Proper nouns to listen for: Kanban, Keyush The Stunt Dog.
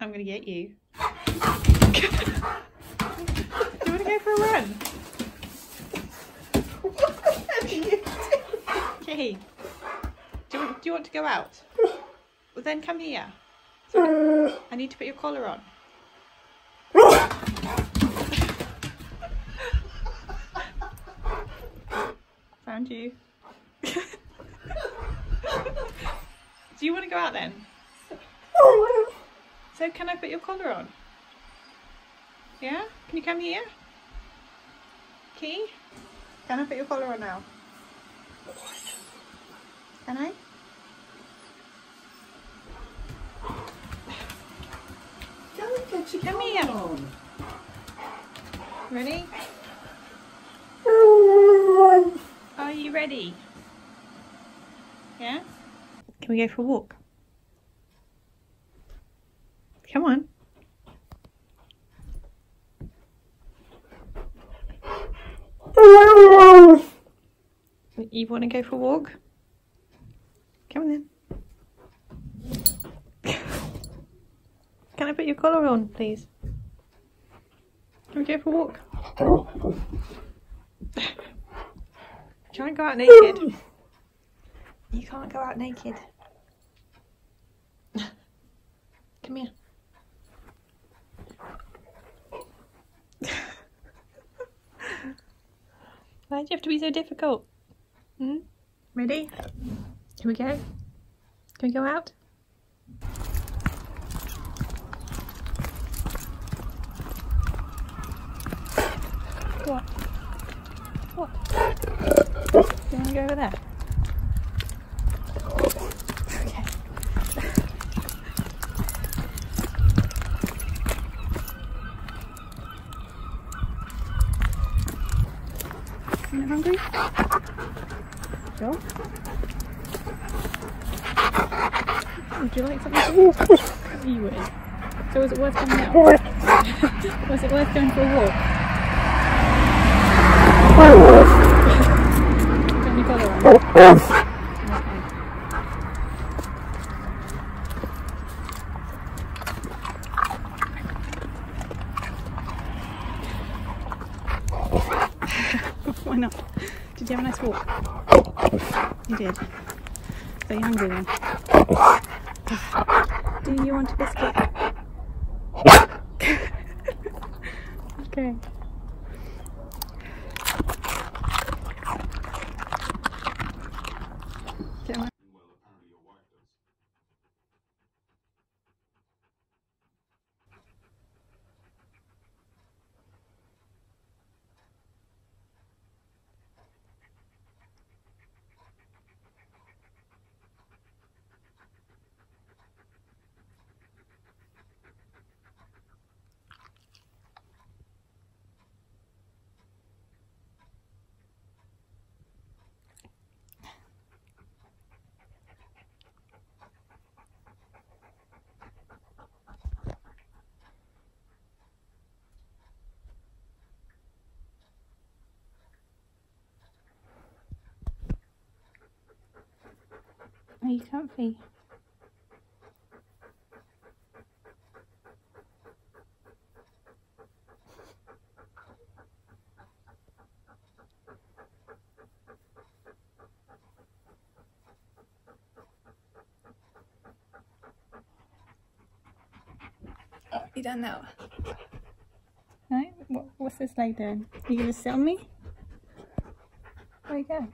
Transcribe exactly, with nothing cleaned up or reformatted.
I'm gonna get you. Do you wanna go for a run? Jay, do you, want, do you want to go out? Well, then come here. Sorry. I need to put your collar on. Found you. Do you want to go out then? So can I put your collar on? Yeah? Can you come here? Key? Can I put your collar on now? Can I? Don't get your come here. On. Ready? Are you ready? Yeah? Can we go for a walk? Come on. You want to go for a walk? Come on then. Can I put your collar on, please? Can we go for a walk? Try and go out naked. You can't go out naked. Come here. Why do you have to be so difficult? Hmm? Ready? Here we go. Can we go out? What? What? Do you want to go over there? Okay. You hungry? Go. Would you like something to eat? You would. So was it worth coming out? Was it worth going for a walk? Can you follow her? Why not? Did you have a nice walk? You did. So you're hungry then. Do you want a biscuit? Okay. Are you comfy? Oh, you done that one. No? What, what's this leg doing? Are you going to sit on me? There you go.